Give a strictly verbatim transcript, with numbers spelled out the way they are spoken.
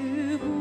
to